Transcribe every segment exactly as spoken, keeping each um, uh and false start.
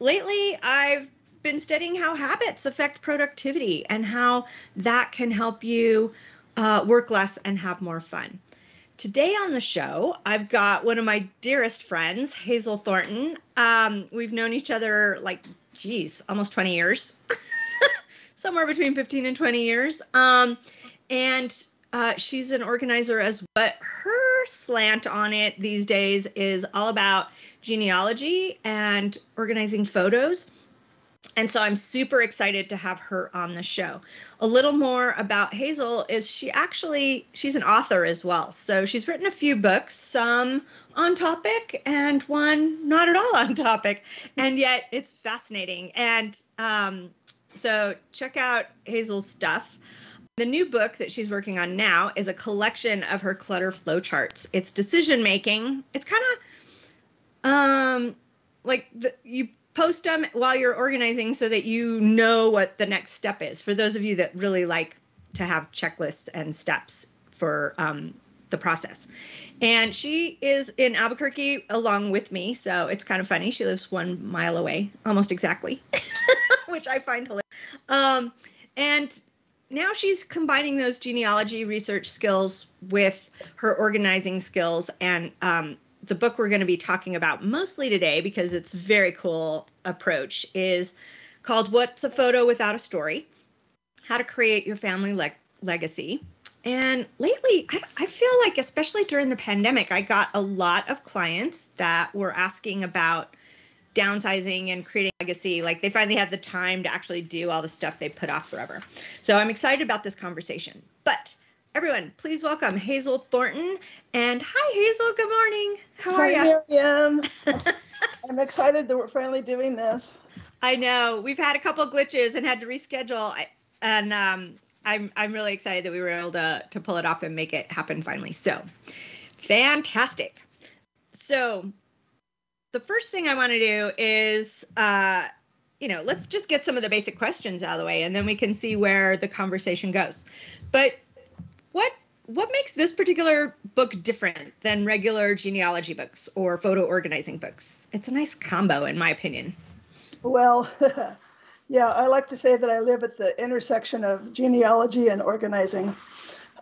lately I've been studying how habits affect productivity and how that can help you uh, work less and have more fun. Today on the show, I've got one of my dearest friends, Hazel Thornton. Um, we've known each other like, geez, almost twenty years, somewhere between fifteen and twenty years. Um, and uh, she's an organizer as well. But her slant on it these days is all about genealogy and organizing photos. And so I'm super excited to have her on the show. A little more about Hazel is she actually, she's an author as well. So she's written a few books, some on topic and one not at all on topic. And yet it's fascinating. And um, so check out Hazel's stuff. The new book that she's working on now is a collection of her clutter flowcharts. It's decision-making. It's kind of um, like the, you... post them while you're organizing so that you know what the next step is. For those of you that really like to have checklists and steps for um, the process. And she is in Albuquerque along with me, so it's kind of funny. She lives one mile away, almost exactly, which I find hilarious. Um, and now she's combining those genealogy research skills with her organizing skills, and um, the book we're going to be talking about mostly today, because it's a very cool approach, is called What's a Photo Without a Story? How to Create Your Family Leg Legacy. And lately, I, I feel like, especially during the pandemic, I got a lot of clients that were asking about downsizing and creating legacy. Like, they finally had the time to actually do all the stuff they put off forever. So I'm excited about this conversation. But everyone, please welcome Hazel Thornton. And hi, Hazel. Good morning. How are you? Hi, Miriam. I'm excited that we're finally doing this. I know. We've had a couple of glitches and had to reschedule. And um, I'm, I'm really excited that we were able to, to pull it off and make it happen finally. So, fantastic. So, the first thing I want to do is, uh, you know, let's just get some of the basic questions out of the way, and then we can see where the conversation goes. But What what makes this particular book different than regular genealogy books or photo organizing books? It's a nice combo, in my opinion. Well, yeah, I like to say that I live at the intersection of genealogy and organizing,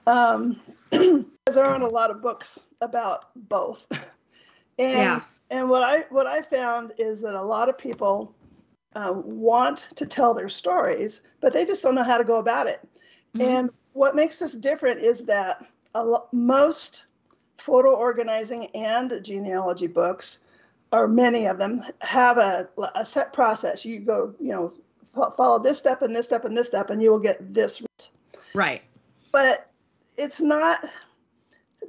um, because there aren't a lot of books about both. And yeah. and what I what I found is that a lot of people uh, want to tell their stories, but they just don't know how to go about it. Mm-hmm. And what makes this different is that a most photo organizing and genealogy books, or many of them, have a, a set process. You go, you know, follow this step and this step and this step, and you will get this. Right. But it's not,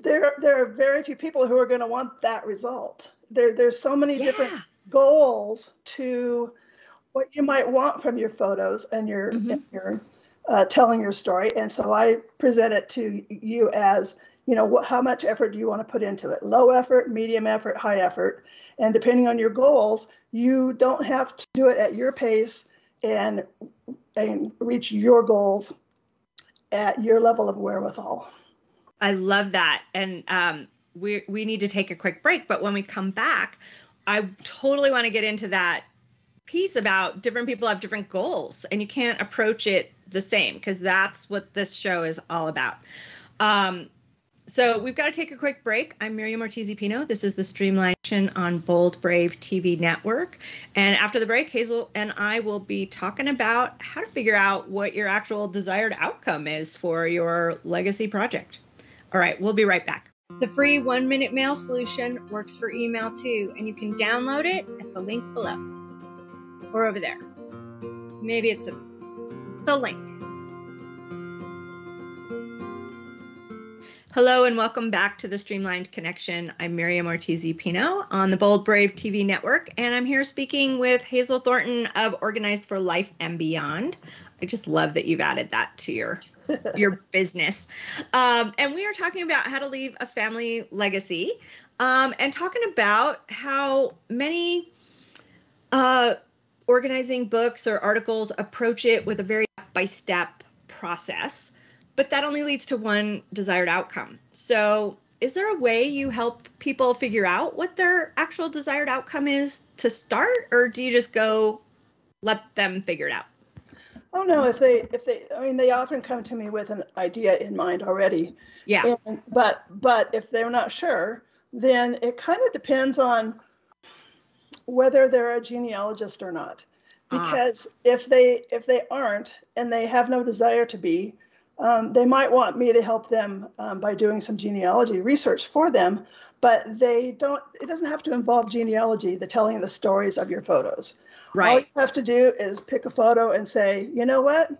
there, there are very few people who are going to want that result. There, there's so many yeah. different goals to what you might want from your photos and your, mm-hmm. and your Uh, telling your story. And so I present it to you as, you know, what, how much effort do you want to put into it? Low effort, medium effort, high effort. And depending on your goals, you don't have to do it at your pace and, and reach your goals at your level of wherewithal. I love that. And um, we, we need to take a quick break, but when we come back, I totally want to get into that piece about different people have different goals and you can't approach it the same, because that's what this show is all about. Um, so we've got to take a quick break. I'm Miriam Ortiz y Pino. This is the Streamlined on Bold Brave T V Network. And after the break, Hazel and I will be talking about how to figure out what your actual desired outcome is for your legacy project. All right, we'll be right back. The free one-minute mail solution works for email too, and you can download it at the link below. Or over there. Maybe it's a, the link. Hello and welcome back to the Streamlined Connection. I'm Miriam Ortiz y Pino on the Bold Brave T V Network, and I'm here speaking with Hazel Thornton of Organized for Life and Beyond. I just love that you've added that to your, your business. Um, and we are talking about how to leave a family legacy, um, and talking about how many uh, organizing books or articles approach it with a very step-by-step process, but that only leads to one desired outcome. So is there a way you help people figure out what their actual desired outcome is to start, or do you just go let them figure it out? Oh no, if they if they I mean, they often come to me with an idea in mind already. Yeah. And, but but if they're not sure, then it kind of depends on whether they're a genealogist or not. Because ah. if they if they aren't and they have no desire to be, um, they might want me to help them um, by doing some genealogy research for them. But they don't. It doesn't have to involve genealogy, the telling the stories of your photos. Right. All you have to do is pick a photo and say, you know what?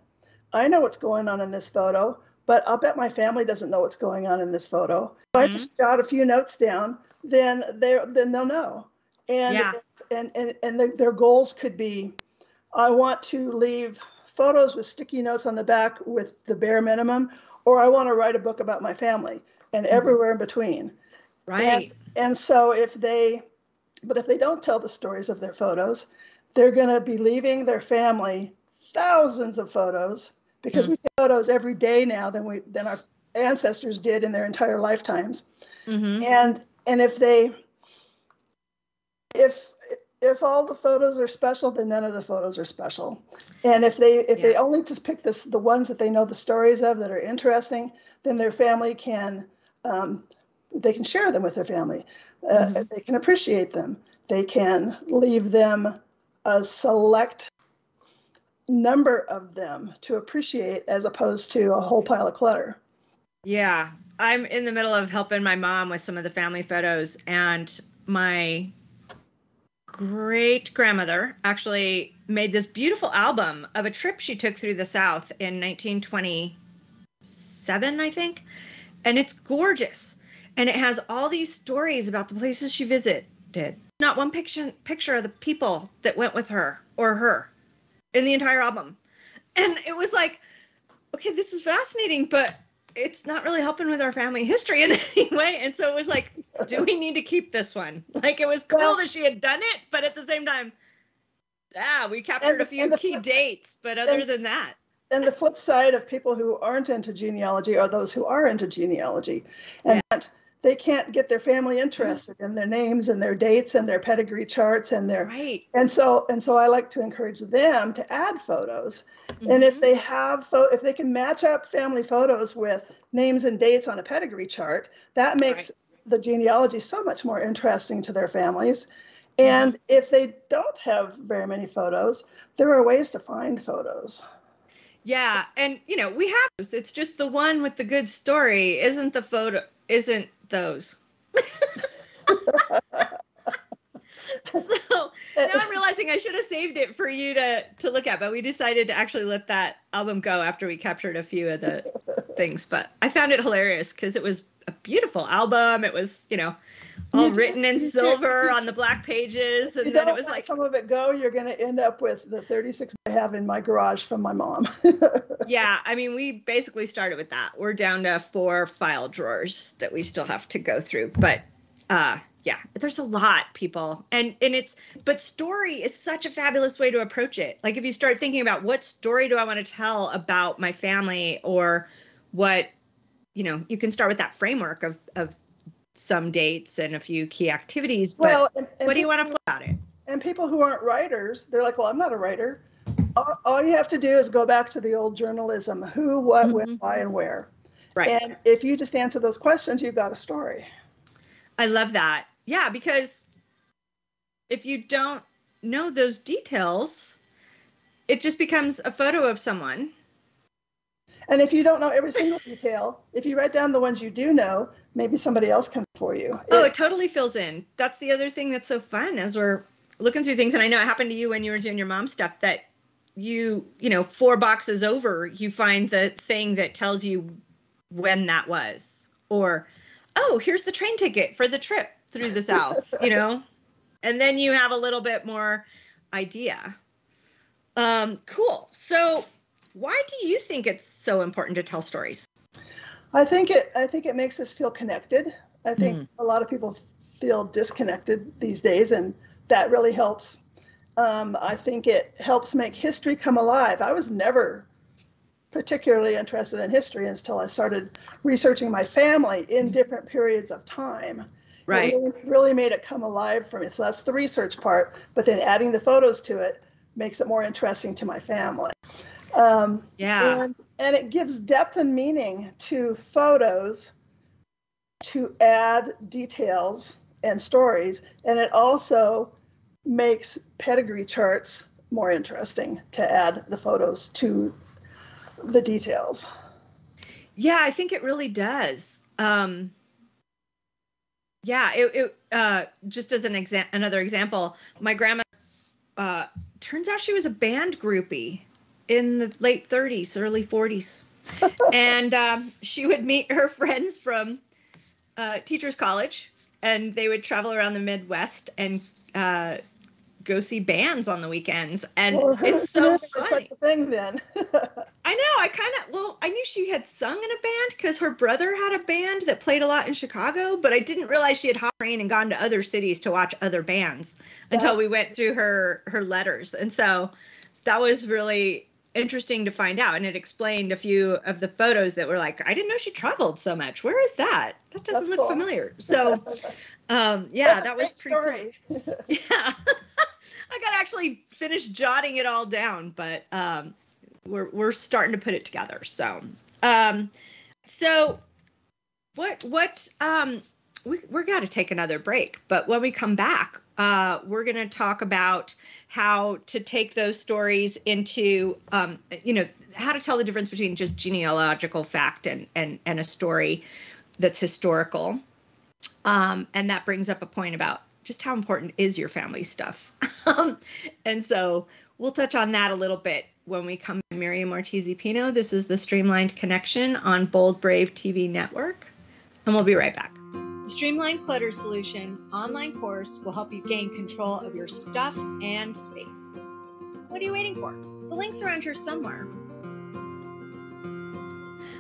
I know what's going on in this photo, but I'll bet my family doesn't know what's going on in this photo. If mm-hmm. I just jot a few notes down, then they then they'll know. And yeah. and and and the, their goals could be, I want to leave photos with sticky notes on the back with the bare minimum, or I want to write a book about my family, and mm-hmm. everywhere in between. Right. And, and so if they, but if they don't tell the stories of their photos, they're going to be leaving their family thousands of photos, because mm-hmm. we take photos every day now than we than our ancestors did in their entire lifetimes. Mm-hmm. And and if they if if all the photos are special, then none of the photos are special. And if they if yeah. they only just pick this the ones that they know the stories of that are interesting, then their family can um, they can share them with their family. Uh, mm-hmm. They can appreciate them. They can leave them a select number of them to appreciate, as opposed to a whole pile of clutter. Yeah, I'm in the middle of helping my mom with some of the family photos, and my great grandmother actually made this beautiful album of a trip she took through the South in nineteen twenty-seven, I think, and it's gorgeous. And it has all these stories about the places she visited. Not one picture, picture of the people that went with her or her in the entire album. And it was like, okay, this is fascinating, but it's not really helping with our family history in any way. And so it was like, do we need to keep this one? Like, it was cool well, that she had done it, but at the same time, yeah, we captured and, a few key flip, dates, but other and, than that. And the flip side of people who aren't into genealogy are those who are into genealogy. And yeah. that's they can't get their family interested in their names and their dates and their pedigree charts and their right. And so and so I like to encourage them to add photos. Mm-hmm. And if they have if they can match up family photos with names and dates on a pedigree chart, that makes right. the genealogy so much more interesting to their families. And yeah. if they don't have very many photos, there are ways to find photos. Yeah, and you know, we have it's just the one with the good story isn't the photo isn't those. So now I'm realizing I should have saved it for you to to look at, but we decided to actually let that album go after we captured a few of the things. But I found it hilarious because it was a beautiful album. It was, you know, all you written did, in silver did. on the black pages, and you then it was like some of it go. You're going to end up with the thirty-six I have in my garage from my mom. Yeah, I mean, we basically started with that. We're down to four file drawers that we still have to go through, but uh, yeah, there's a lot, people, and and it's but story is such a fabulous way to approach it. Like if you start thinking about what story do I want to tell about my family, or what. You know, you can start with that framework of, of some dates and a few key activities, but well, and, and what do you want to play about it? And people who aren't writers, they're like, well, I'm not a writer. All, all you have to do is go back to the old journalism, who, what, mm-hmm. when, why, and where. Right. And if you just answer those questions, you've got a story. I love that. Yeah, because if you don't know those details, it just becomes a photo of someone. And if you don't know every single detail, if you write down the ones you do know, maybe somebody else can for you. Oh, it, it totally fills in. That's the other thing that's so fun as we're looking through things. And I know it happened to you when you were doing your mom stuff that you, you know, four boxes over, you find the thing that tells you when that was. Or, oh, here's the train ticket for the trip through the South, you know. And then you have a little bit more idea. Um, cool. So... why do you think it's so important to tell stories? I think it I think it makes us feel connected. I think mm. a lot of people feel disconnected these days, and that really helps. Um, I think it helps make history come alive. I was never particularly interested in history until I started researching my family in different periods of time. Right. It really, really made it come alive for me. So that's the research part, but then adding the photos to it makes it more interesting to my family. Um, yeah. And, and it gives depth and meaning to photos to add details and stories. And it also makes pedigree charts more interesting to add the photos to the details. Yeah, I think it really does. Um, yeah, it, it uh, just as an exa- another example, my grandma, uh, turns out she was a band groupie in the late thirties, early forties. And um, she would meet her friends from uh, teachers college, and they would travel around the Midwest and uh, go see bands on the weekends. And well, it's so funny. Such a thing then. I know. I kind of, well, I knew she had sung in a band because her brother had a band that played a lot in Chicago, but I didn't realize she had hopped train and gone to other cities to watch other bands That's until we went through her, her letters. And so that was really interesting to find out. And it explained a few of the photos that were like, I didn't know she traveled so much. Where is that? That doesn't That's look cool. familiar. So, um, yeah, That's that was pretty cool. Yeah. I got to actually finish jotting it all down, but um, we're we're starting to put it together. So, um, so what what um, we we're got to take another break. But when we come back, uh, we're going to talk about how to take those stories into um, you know, how to tell the difference between just genealogical fact and and and a story that's historical. Um, and that brings up a point about just how important is your family stuff. Um, and so we'll touch on that a little bit when we come. Miriam Ortiz y Pino. This is the Streamlined Connection on Bold Brave T V Network, and we'll be right back. The Streamlined Clutter Solution online course will help you gain control of your stuff and space. What are you waiting for? The links are on here somewhere.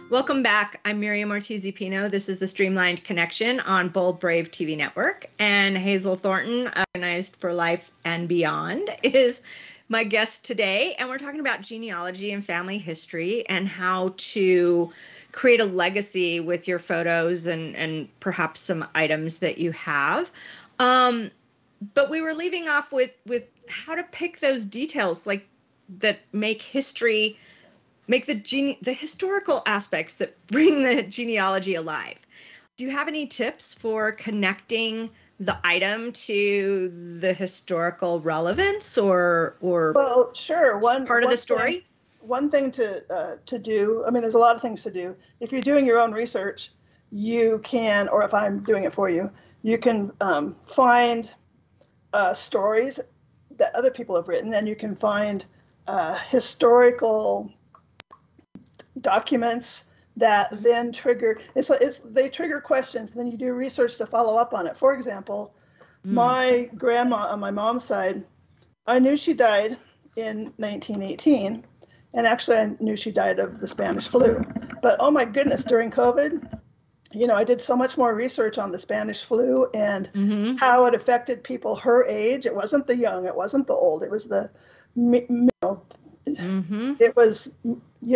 Welcome back. I'm Miriam Ortiz y Pino. This is the Streamlined Connection on Bold Brave T V Network. And Hazel Thornton, Organized for Life and Beyond, is my guest today. And we're talking about genealogy and family history and how to create a legacy with your photos and, and perhaps some items that you have. Um, but we were leaving off with, with how to pick those details like that make history Make the gene the historical aspects that bring the genealogy alive. Do you have any tips for connecting the item to the historical relevance or or well, sure. One part of the story. Thing, one thing to uh, to do. I mean, there's a lot of things to do. If you're doing your own research, you can, or if I'm doing it for you, you can um, find uh, stories that other people have written, and you can find uh, historical documents that then trigger it's it's they trigger questions, and then you do research to follow up on it. For example, mm. my grandma on my mom's side, I knew she died in nineteen eighteen, and actually I knew she died of the Spanish flu, but oh my goodness, during COVID, you know, I did so much more research on the Spanish flu and mm-hmm. how it affected people her age. It wasn't the young, it wasn't the old, it was the you know, Mm-hmm. It was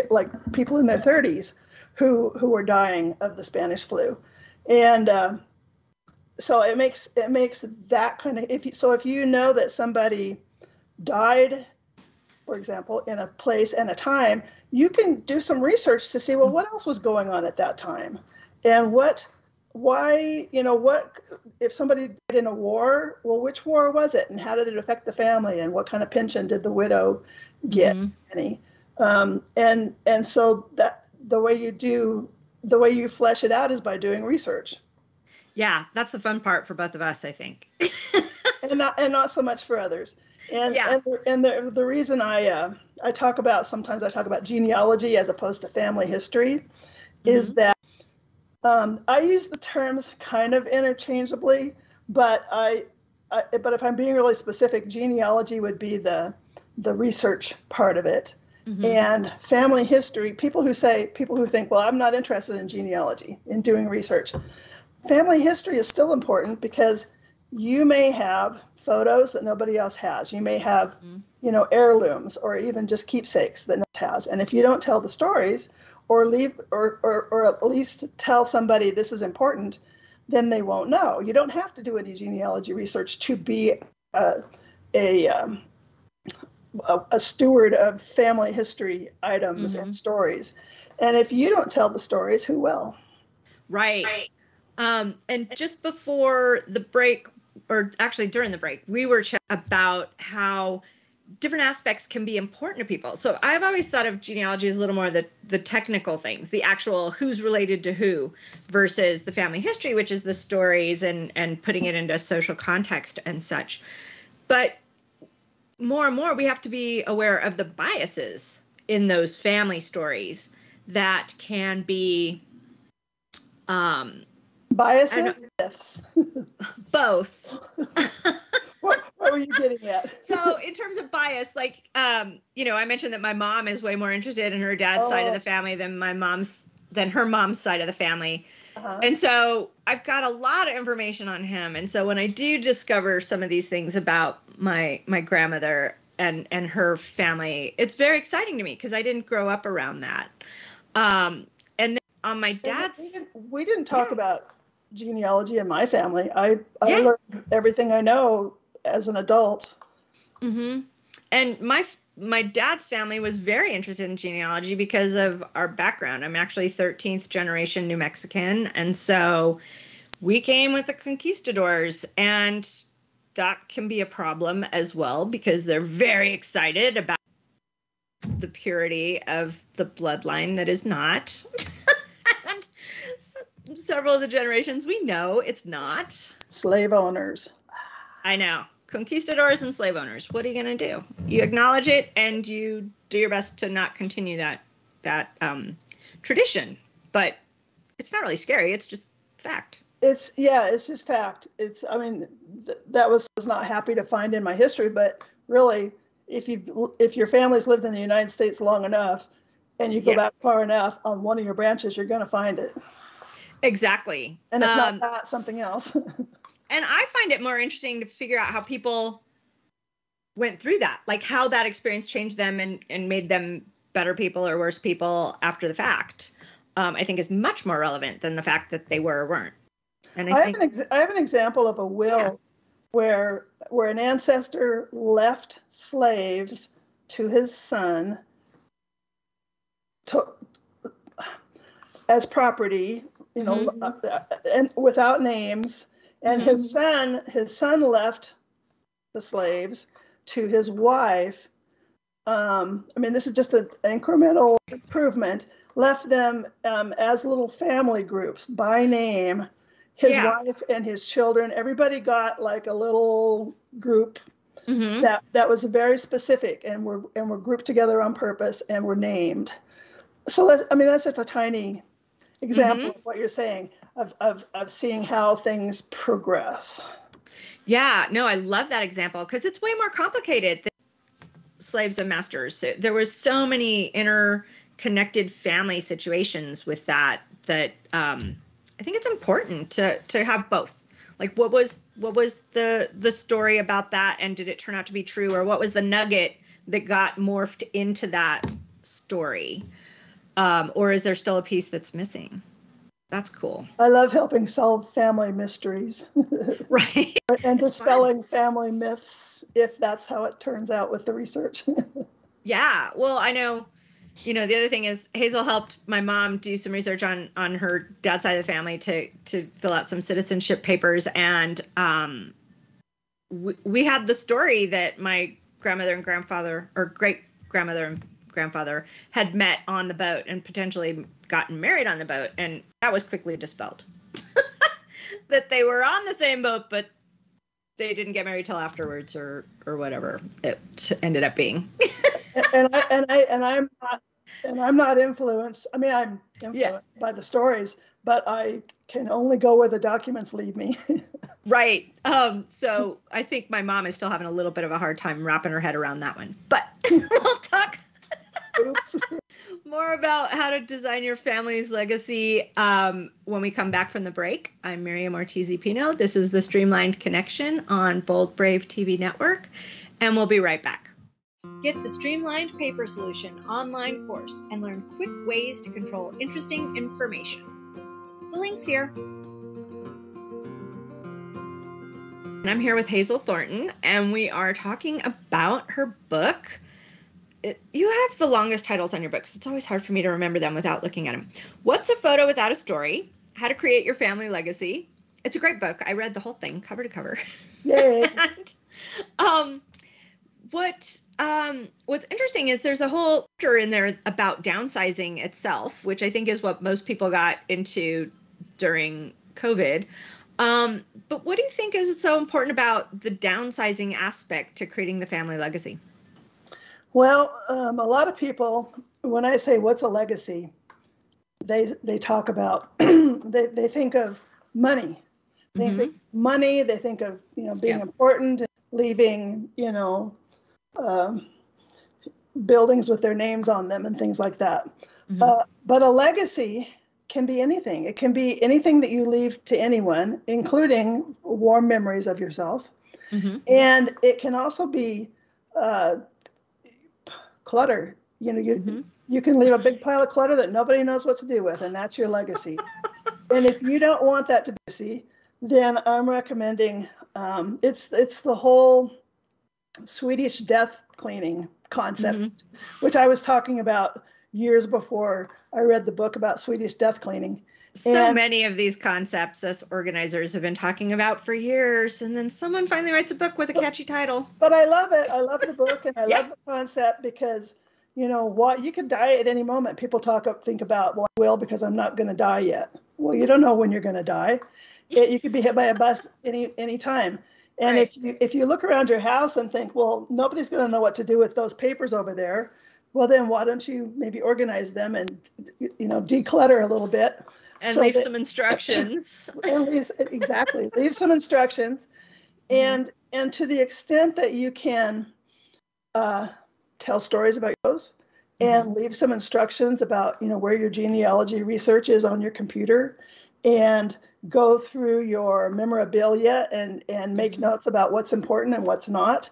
like people in their thirties who who were dying of the Spanish flu, and uh, so it makes it makes that kind of if you, so if you know that somebody died, for example, in a place and a time, you can do some research to see, well, what else was going on at that time, and what why you know what if somebody died in a war, well, which war was it, and how did it affect the family, and what kind of pension did the widow get, mm-hmm. any um and and so that the way you do the way you flesh it out is by doing research. Yeah, that's the fun part for both of us, I think. and not and not so much for others. And yeah. and, the, and the the reason I uh I talk about sometimes I talk about genealogy as opposed to family history mm-hmm. is that Um, I use the terms kind of interchangeably, but I, I, but if I'm being really specific, genealogy would be the the research part of it, mm-hmm. and family history. People who say people who think, well, I'm not interested in genealogy in doing research. Family history is still important because you may have photos that nobody else has. You may have, mm-hmm. you know, heirlooms or even just keepsakes that no one has. And if you don't tell the stories or leave or, or, or at least tell somebody this is important, then they won't know. You don't have to do any genealogy research to be a, a, um, a, a steward of family history items mm-hmm. and stories. And if you don't tell the stories, who will? Right. Right. Um, and just before the break, or actually during the break, we were chatting about how different aspects can be important to people. So I've always thought of genealogy as a little more the, the technical things, the actual who's related to who versus the family history, which is the stories and, and putting it into social context and such. But more and more, we have to be aware of the biases in those family stories that can be... Um, Biases? Yes. Both. What, what were you getting at? So in terms of bias, like, um, you know, I mentioned that my mom is way more interested in her dad's oh. side of the family than my mom's, than her mom's side of the family. Uh-huh. And so I've got a lot of information on him. And so when I do discover some of these things about my, my grandmother and, and her family, it's very exciting to me because I didn't grow up around that. Um, and then on my dad's... We didn't, we didn't talk yeah. about... genealogy in my family. I, I yeah. learned everything I know as an adult. Mm-hmm. And my my dad's family was very interested in genealogy because of our background. I'm actually thirteenth generation New Mexican, and so we came with the conquistadors, and that can be a problem as well because they're very excited about the purity of the bloodline that is not. Several of the generations, we know it's not. Slave owners. I know. Conquistadors and slave owners. What are you going to do? You acknowledge it and you do your best to not continue that that um, tradition. But it's not really scary. It's just fact. It's, yeah, it's just fact. It's, I mean, th that was, was not happy to find in my history. But really, if you if your family's lived in the United States long enough and you go yeah. back far enough on one of your branches, you're going to find it. Exactly. And if not um, that, something else. And I find it more interesting to figure out how people went through that, like how that experience changed them and, and made them better people or worse people after the fact, um, I think is much more relevant than the fact that they were or weren't. And I, I, think, have, an ex I have an example of a will yeah. where, where an ancestor left slaves to his son to, as property, you know, mm-hmm. and without names, and mm-hmm. his son, his son left the slaves to his wife. Um, I mean, this is just an incremental improvement. Left them um, as little family groups by name. His yeah. wife and his children. Everybody got like a little group mm-hmm. that that was very specific, and were and were grouped together on purpose and were named. So that's, I mean, that's just a tiny example mm-hmm. of what you're saying of, of, of seeing how things progress. Yeah, no, I love that example because it's way more complicated than slaves and masters. There was so many interconnected family situations with that, that um, I think it's important to, to have both. Like what was, what was the, the story about that? And did it turn out to be true? Or what was the nugget that got morphed into that story? Um, or is there still a piece that's missing? That's cool. I love helping solve family mysteries. Right. And dispelling family myths, if that's how it turns out with the research. Yeah. Well, I know, you know, the other thing is Hazel helped my mom do some research on, on her dad's side of the family to, to fill out some citizenship papers. And um, we, we had the story that my grandmother and grandfather, or great grandmother and grandfather had met on the boat and potentially gotten married on the boat, and that was quickly dispelled. That they were on the same boat, but they didn't get married till afterwards, or or whatever it ended up being. and I and I and I'm not and I'm not influenced. I mean, I'm influenced yeah. by the stories, but I can only go where the documents lead me. Right. Um, so I think my mom is still having a little bit of a hard time wrapping her head around that one, but we'll talk. groups. More about how to design your family's legacy um, when we come back from the break. I'm Miriam Ortiz y Pino. This is the Streamlined Connection on Bold Brave T V Network, and we'll be right back. Get the Streamlined Paper Solution online course and learn quick ways to control interesting information. The link's here. And I'm here with Hazel Thornton, and we are talking about her book. It, you have the longest titles on your books. It's always hard for me to remember them without looking at them. What's a Photo Without a Story? How to Create Your Family Legacy. It's a great book. I read the whole thing cover to cover. Yay. and, um, what, um, what's interesting is there's a whole chapter in there about downsizing itself, which I think is what most people got into during COVID. Um, but what do you think is so important about the downsizing aspect to creating the family legacy? Well, um, a lot of people, when I say what's a legacy, they they talk about, they, they think of money. They mm-hmm. think money, they think of, you know, being yeah. important, leaving, you know, um, buildings with their names on them and things like that. Mm-hmm. uh, but a legacy can be anything. It can be anything that you leave to anyone, including warm memories of yourself. Mm-hmm. And it can also be uh, clutter. You know, you mm-hmm. you can leave a big pile of clutter that nobody knows what to do with, and that's your legacy. And if you don't want that to be legacy, then I'm recommending um, it's it's the whole Swedish death cleaning concept, mm-hmm. which I was talking about years before I read the book about Swedish death cleaning. And so many of these concepts us organizers have been talking about for years, and then someone finally writes a book with a catchy title. But I love it. I love the book, and I yeah. love the concept because, you know, what you could die at any moment. People talk up, think about, well, I will because I'm not going to die yet. Well, you don't know when you're going to die. It, you could be hit by a bus any any time. And right. if you if you look around your house and think, well, nobody's going to know what to do with those papers over there. Well, then why don't you maybe organize them and, you know, declutter a little bit. And so leave that, some instructions. and leave, exactly. leave some instructions. And mm-hmm. and to the extent that you can uh, tell stories about those mm-hmm. and leave some instructions about, you know, where your genealogy research is on your computer and go through your memorabilia and, and make mm-hmm. notes about what's important and what's not.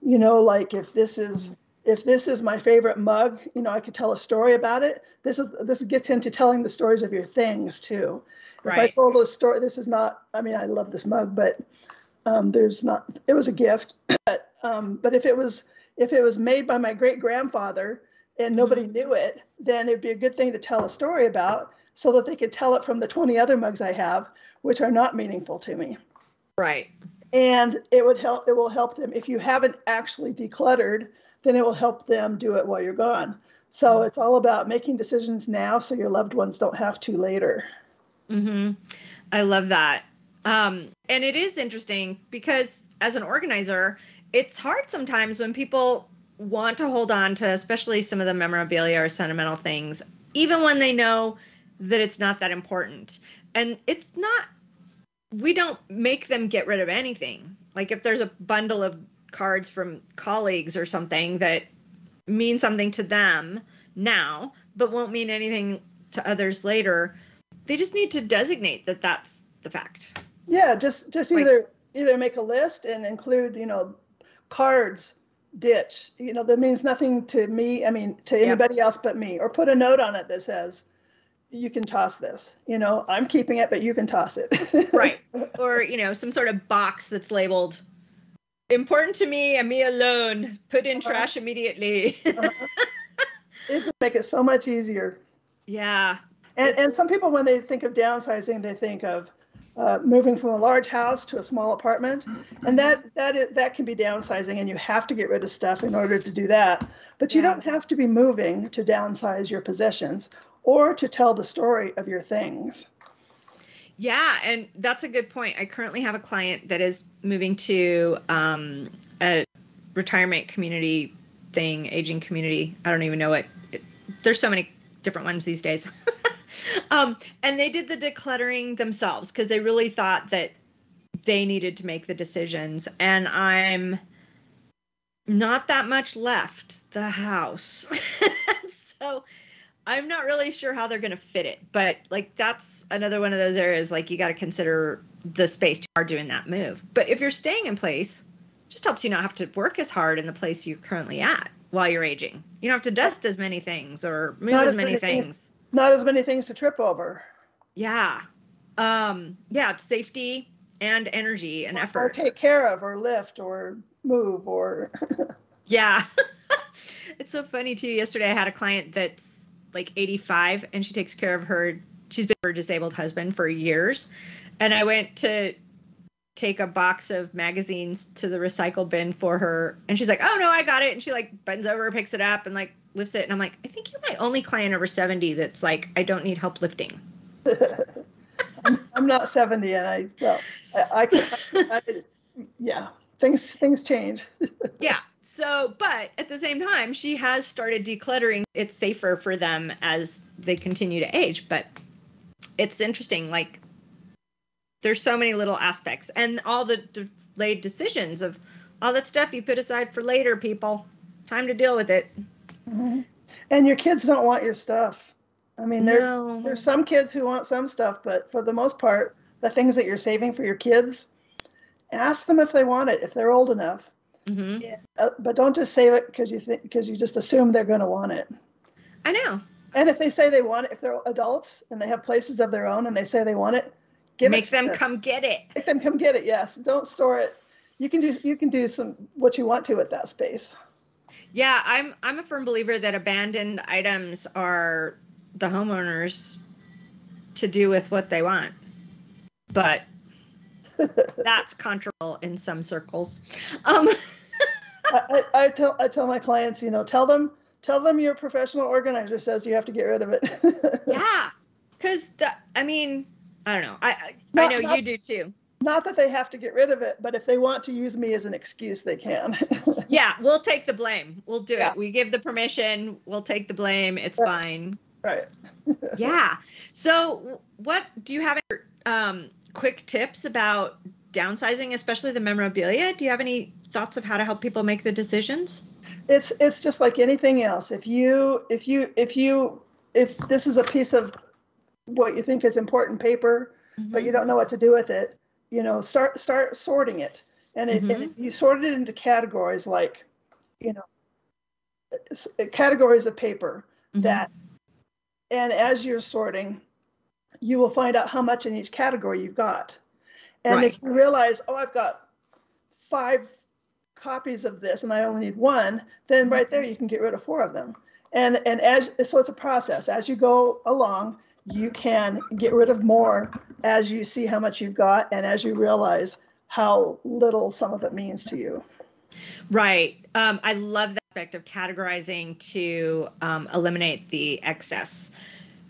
You know, like if this is... Mm-hmm. If this is my favorite mug, you know, I could tell a story about it. This is this gets into telling the stories of your things too. Right. If I told a story, this is not. I mean, I love this mug, but um, there's not. It was a gift, but um, but if it was if it was made by my great grandfather and nobody mm-hmm. knew it, then it'd be a good thing to tell a story about so that they could tell it from the twenty other mugs I have, which are not meaningful to me. Right. And it would help. It will help them if you haven't actually decluttered. Then it will help them do it while you're gone. So it's all about making decisions now so your loved ones don't have to later. Mm-hmm. I love that. Um, and it is interesting because as an organizer, it's hard sometimes when people want to hold on to especially some of the memorabilia or sentimental things, even when they know that it's not that important. And it's not, we don't make them get rid of anything. Like if there's a bundle of cards from colleagues or something that mean something to them now, but won't mean anything to others later. They just need to designate that that's the fact. Yeah, just just either like, either make a list and include, you know, cards, ditch. You know, that means nothing to me. I mean, to anybody yeah. else but me. Or put a note on it that says, you can toss this, you know, I'm keeping it, but you can toss it. Right. Or, you know, some sort of box that's labeled important to me and me alone. Put in uh-huh. trash immediately. uh-huh. It just makes it so much easier. Yeah. And and some people, when they think of downsizing, they think of uh, moving from a large house to a small apartment, and that that is, that can be downsizing, and you have to get rid of stuff in order to do that. But you yeah. don't have to be moving to downsize your possessions or to tell the story of your things. Yeah, and that's a good point. I currently have a client that is moving to um, a retirement community thing, aging community. I don't even know what. It, there's so many different ones these days. um, and they did the decluttering themselves because they really thought that they needed to make the decisions. And I'm not that much left the house. So I'm not really sure how they're going to fit it, but like that's another one of those areas like you got to consider the space you are doing that move. But if you're staying in place, it just helps you not have to work as hard in the place you're currently at while you're aging. You don't have to dust as many things or move as, as many, many things. things. Not as many things to trip over. Yeah. Um, yeah, it's safety and energy and or, effort. Or take care of or lift or move or... Yeah. It's so funny too. Yesterday I had a client that's like eighty-five and she takes care of her, she's been her disabled husband for years. And I went to take a box of magazines to the recycle bin for her. And she's like, oh no, I got it. And she like bends over, picks it up and like lifts it. And I'm like, I think you're my only client over seventy that's like, I don't need help lifting. I'm, I'm not seventy and I, well, I, I, I yeah, things, things change. Yeah. So, but at the same time, she has started decluttering. It's safer for them as they continue to age. But it's interesting. Like, there's so many little aspects and all the delayed decisions of all that stuff you put aside for later, people. Time to deal with it. Mm-hmm. And your kids don't want your stuff. I mean, there's no. there's some kids who want some stuff, but for the most part, the things that you're saving for your kids, ask them if they want it, if they're old enough. Mm-hmm. Yeah. Uh, but don't just save it because you think because you just assume they're going to want it. I know. And if they say they want it, if they're adults and they have places of their own and they say they want it, give make it them them. come get it. Make them come get it. Yes. Don't store it. You can do you can do some what you want to with that space. Yeah, I'm I'm a firm believer that abandoned items are the homeowners to do with what they want, but. That's controversial in some circles. Um. I, I, I tell I tell my clients, you know, tell them tell them your professional organizer says you have to get rid of it. Yeah, because I mean, I don't know. I I, not, I know not, you do too. Not that they have to get rid of it, but if they want to use me as an excuse, they can. Yeah, we'll take the blame. We'll do yeah. it. We give the permission. We'll take the blame. It's right. fine. Right. Yeah. So, what do you have? Um, quick tips about downsizing, especially the memorabilia? Do you have any thoughts of how to help people make the decisions? It's it's just like anything else. If you if you if you if this is a piece of what you think is important paper, mm-hmm. but you don't know what to do with it, you know, start start sorting it. And, it, mm-hmm. and if you sort it into categories like, you know, categories of paper mm-hmm. that, and as you're sorting, you will find out how much in each category you've got. And right. if you realize, oh, I've got five copies of this and I only need one, then right there you can get rid of four of them. And and as so it's a process. As you go along, you can get rid of more as you see how much you've got and as you realize how little some of it means to you. Right. Um, I love the aspect of categorizing to um, eliminate the excess.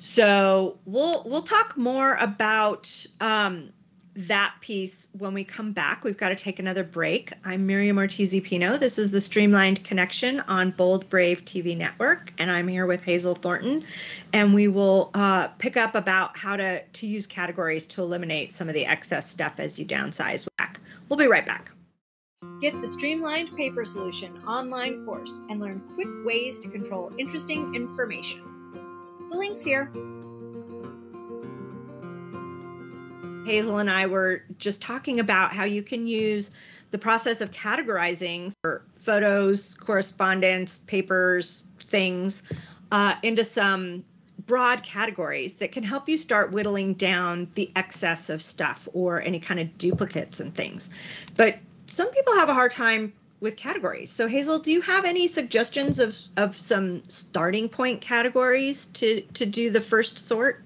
So we'll we'll talk more about um, that piece when we come back. We've got to take another break. I'm Miriam Ortiz y Pino. This is the Streamlined Connection on Bold Brave T V Network, and I'm here with Hazel Thornton. And we will uh, pick up about how to, to use categories to eliminate some of the excess stuff as you downsize. We'll be right back. Get the Streamlined Paper Solution online course and learn quick ways to control interesting information. The link's here. Hazel and I were just talking about how you can use the process of categorizing for photos, correspondence, papers, things uh, into some broad categories that can help you start whittling down the excess of stuff or any kind of duplicates and things. But some people have a hard time with categories. So Hazel, do you have any suggestions of, of some starting point categories to, to do the first sort?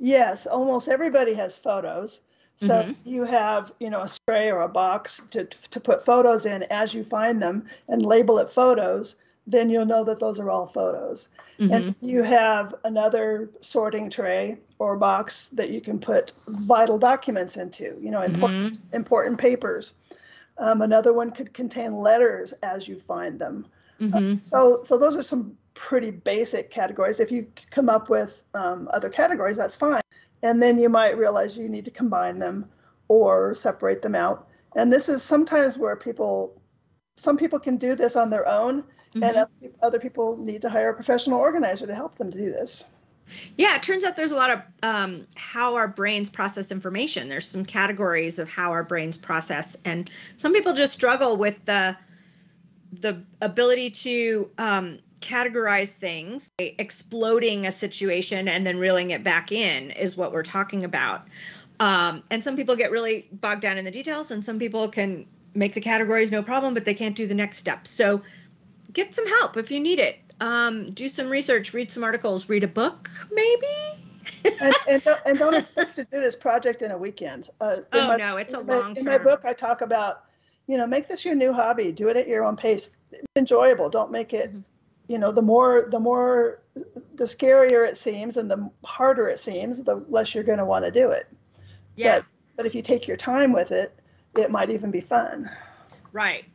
Yes, almost everybody has photos. So mm-hmm. you have, you know, a tray or a box to, to put photos in as you find them and label it photos, then you'll know that those are all photos. Mm-hmm. And you have another sorting tray or box that you can put vital documents into, you know, important, mm-hmm. important papers. Um, another one could contain letters as you find them. Mm-hmm. uh, so, so those are some pretty basic categories. If you come up with um, other categories, that's fine. And then you might realize you need to combine them or separate them out. And this is sometimes where people, some people can do this on their own Mm-hmm. And other, other people need to hire a professional organizer to help them to do this. Yeah, it turns out there's a lot of um, how our brains process information. There's some categories of how our brains process. And some people just struggle with the, the ability to um, categorize things. Exploding a situation and then reeling it back in is what we're talking about. Um, and some people get really bogged down in the details, and some people can make the categories no problem, but they can't do the next step. So get some help if you need it. Um, do some research, read some articles, read a book, maybe. and, and, don't, and don't expect to do this project in a weekend. Uh, in oh, my, no, it's a long term. In my book, I talk about, you know, make this your new hobby. Do it at your own pace. It's enjoyable. Don't make it, mm-hmm. you know, the more, the more, the scarier it seems and the harder it seems, the less you're going to want to do it. Yeah. But, but if you take your time with it, it might even be fun. Right.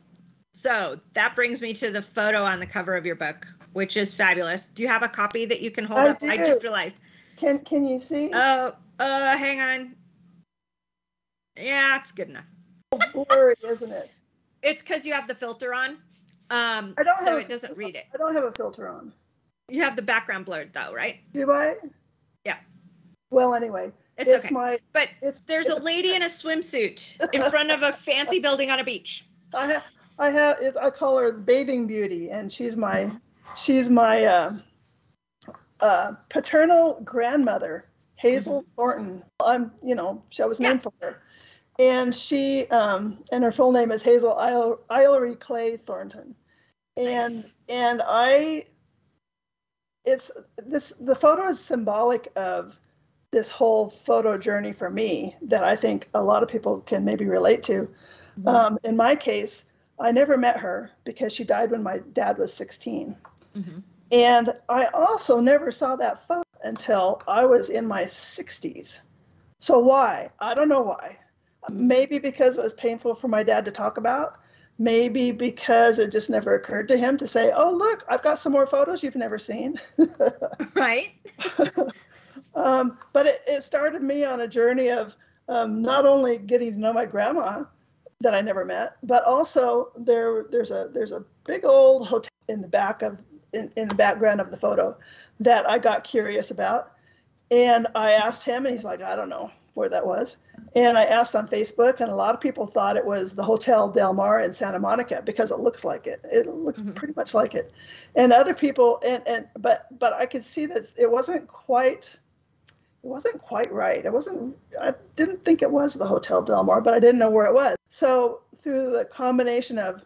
So that brings me to the photo on the cover of your book, which is fabulous. Do you have a copy that you can hold I up? Do. I just realized. Can Can you see? Oh, uh, hang on. Yeah, it's good enough. It's blurry, isn't it? It's because you have the filter on, um, I don't so have it doesn't filter. read it. I don't have a filter on. You have the background blurred though, right? Do I? Yeah. Well, anyway. It's, it's okay. My, but it's, there's it's a lady a, in a swimsuit in front of a fancy building on a beach. I have, I have, it's, I call her Bathing Beauty, and she's my, she's my uh, uh, paternal grandmother, Hazel mm-hmm. Thornton. I'm, you know, she, I was named yeah. for her, and she, um, and her full name is Hazel Eilery Ile Clay Thornton, and nice. and I, it's this the photo is symbolic of this whole photo journey for me that I think a lot of people can maybe relate to. Mm-hmm. Um, in my case, I never met her because she died when my dad was sixteen. Mm-hmm. And I also never saw that photo until I was in my sixties. So why? I don't know why. Maybe because it was painful for my dad to talk about. Maybe because it just never occurred to him to say, oh, look, I've got some more photos you've never seen. Right. Um, but it, it started me on a journey of um, not only getting to know my grandma that I never met, but also there there's a there's a big old hotel in the back of in, in the background of the photo that I got curious about, and I asked him, and he's like, I don't know where that was, and I asked on Facebook, and a lot of people thought it was the Hotel Del Mar in Santa Monica because it looks like it. It looks mm-hmm. pretty much like it, and other people and and but but I could see that it wasn't quite. It wasn't quite right. It wasn't, I didn't think it was the Hotel Del Mar, but I didn't know where it was. So through the combination of,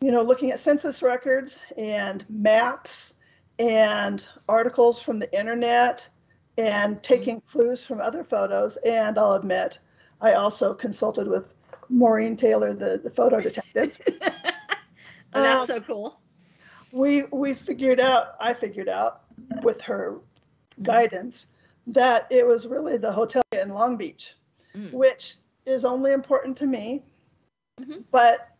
you know, looking at census records and maps and articles from the internet and taking clues from other photos, and I'll admit, I also consulted with Maureen Taylor, the, the photo detective. Oh, that's um, so cool. We we figured out, I figured out with her guidance, that it was really the hotel in Long Beach, mm. which is only important to me, mm-hmm. but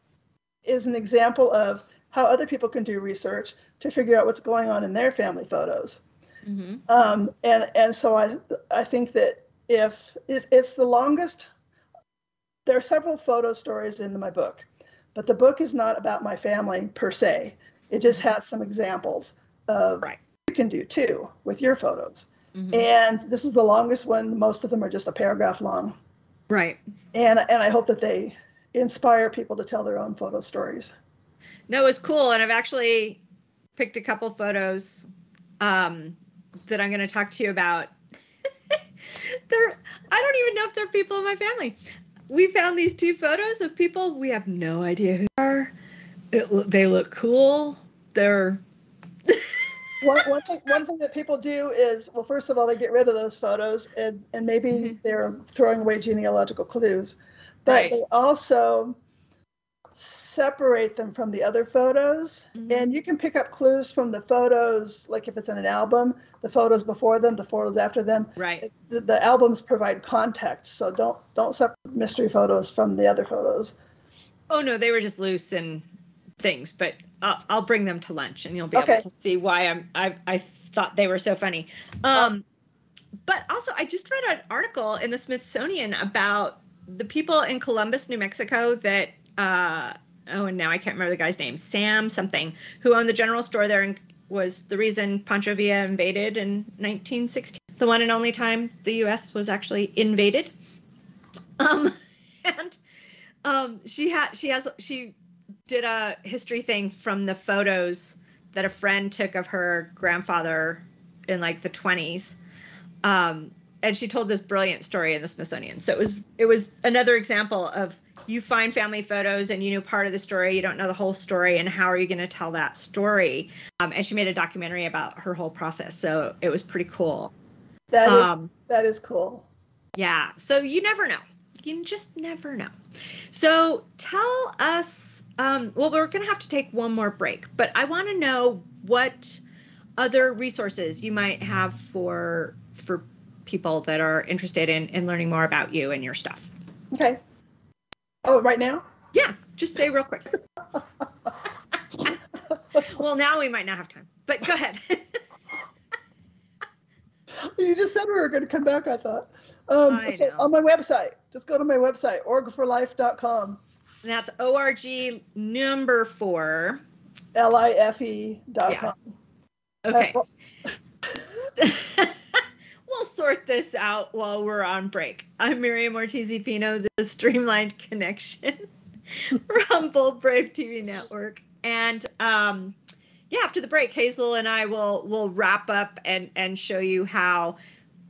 is an example of how other people can do research to figure out what's going on in their family photos. Mm-hmm. Um, and, and so I I think that if it's, it's the longest, there are several photo stories in my book, but the book is not about my family per se. It just has some examples of right. what you can do too with your photos. Mm-hmm. And this is the longest one. Most of them are just a paragraph long. Right. And and I hope that they inspire people to tell their own photo stories. No, it's cool. And I've actually picked a couple photos um, that I'm going to talk to you about. They're, I don't even know if they're people in my family. We found these two photos of people. We have no idea who they are. It, they look cool. They're... One, one, thing, one thing that people do is, well, first of all, they get rid of those photos, and, and maybe mm-hmm. they're throwing away genealogical clues. But right. they also separate them from the other photos. Mm-hmm. And you can pick up clues from the photos, like if it's in an album, the photos before them, the photos after them. Right. The, the albums provide context, so don't, don't separate mystery photos from the other photos. Oh, no, they were just loose and things, but... I'll, I'll bring them to lunch, and you'll be okay. able to see why I'm, I I thought they were so funny. Um, but also, I just read an article in the Smithsonian about the people in Columbus, New Mexico that uh, oh, and now I can't remember the guy's name, Sam something, who owned the general store there and was the reason Pancho Villa invaded in nineteen sixteen. The one and only time the U S was actually invaded. Um, and um, she had, she has, she did a history thing from the photos that a friend took of her grandfather in like the twenties. Um, and she told this brilliant story in the Smithsonian. So it was, it was another example of, you find family photos and you knew part of the story, you don't know the whole story, and how are you going to tell that story? Um, and she made a documentary about her whole process, so it was pretty cool. That is, um, that is cool. Yeah, so you never know. You just never know. So tell us, um, well, we're going to have to take one more break, but I want to know what other resources you might have for, for people that are interested in, in learning more about you and your stuff. Okay. Oh, right now? Yeah, just say real quick. Well, now we might not have time, but go ahead. You just said we were going to come back, I thought. Um, I so know. On my website, just go to my website, org for life dot com. And that's O R G number four. L I F E dot com. Yeah. Okay. We'll sort this out while we're on break. I'm Miriam Ortiz y Pino, the Streamlined Connection from Bold Brave T V Network. And um, yeah, after the break, Hazel and I will will wrap up and and show you how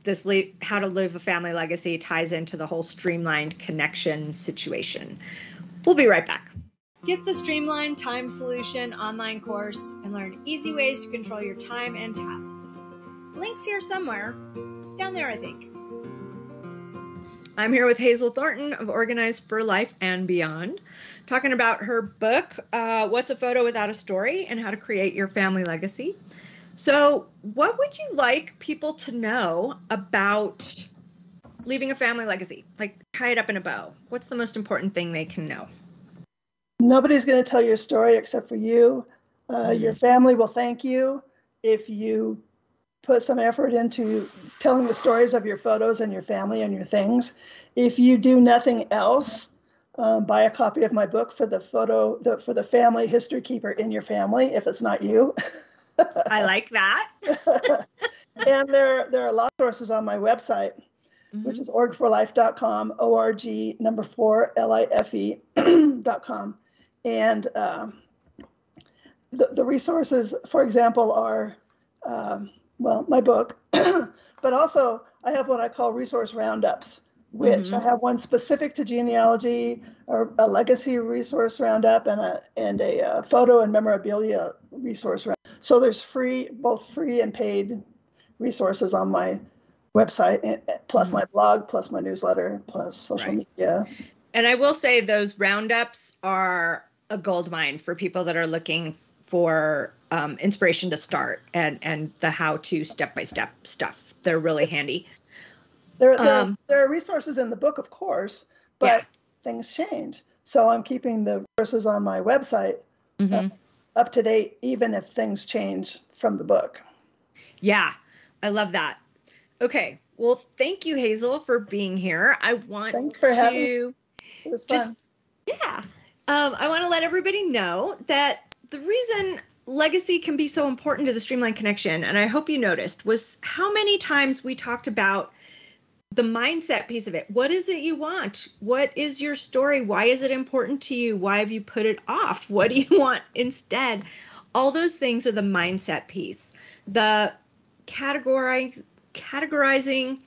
this le how to live a family legacy ties into the whole Streamlined Connection situation. We'll be right back. Get the Streamlined Time Solution online course and learn easy ways to control your time and tasks. Link's here somewhere. Down there, I think. I'm here with Hazel Thornton of Organized for Life and Beyond, talking about her book, uh, What's a Photo Without a Story? And How to Create Your Family Legacy. So what would you like people to know about leaving a family legacy? Like, tie it up in a bow. What's the most important thing they can know? Nobody's going to tell your story except for you. Uh, mm-hmm. Your family will thank you if you put some effort into telling the stories of your photos and your family and your things. If you do nothing else, um, buy a copy of my book for the photo, the, for the family history keeper in your family, if it's not you. I like that. And there, there are a lot of sources on my website, mm-hmm. which is org for life dot com, O R G number four, L I F E dot com. And um, the, the resources, for example, are, um, well, my book, but also I have what I call resource roundups, which mm-hmm. I have one specific to genealogy, or a legacy resource roundup, and a and a uh, photo and memorabilia resource roundup. So there's free, both free and paid resources on my website, plus mm-hmm. my blog, plus my newsletter, plus social right. media. And I will say those roundups are a gold mine for people that are looking for um, inspiration to start, and, and the how-to step-by-step stuff. They're really handy. There, there, um, there are resources in the book, of course, but yeah. things change. So I'm keeping the resources on my website mm-hmm. uh, up to date, even if things change from the book. Yeah, I love that. Okay, well, thank you, Hazel, for being here. I want Thanks for to having me. It was just fun. Yeah, um, I want to let everybody know that the reason legacy can be so important to the Streamlined Connection, and I hope you noticed, was how many times we talked about the mindset piece of it. What is it you want? What is your story? Why is it important to you? Why have you put it off? What do you want instead? All those things are the mindset piece. The categorize, categorizing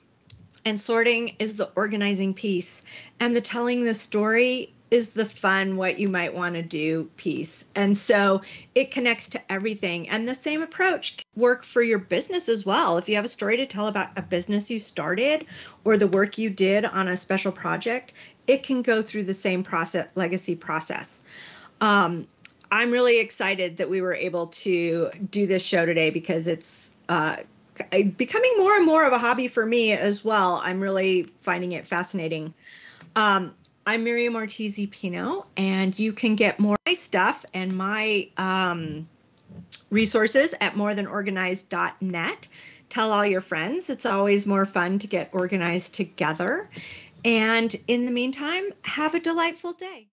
and sorting is the organizing piece, and the telling the story is the fun, what you might want to do piece. And so it connects to everything. And the same approach can work for your business as well. If you have a story to tell about a business you started or the work you did on a special project, it can go through the same process, legacy process. Um, I'm really excited that we were able to do this show today, because it's uh, becoming more and more of a hobby for me as well. I'm really finding it fascinating. Um, I'm Miriam Ortiz y Pino, and you can get more of my stuff and my um, resources at more than organized dot net. Tell all your friends. It's always more fun to get organized together. And in the meantime, have a delightful day.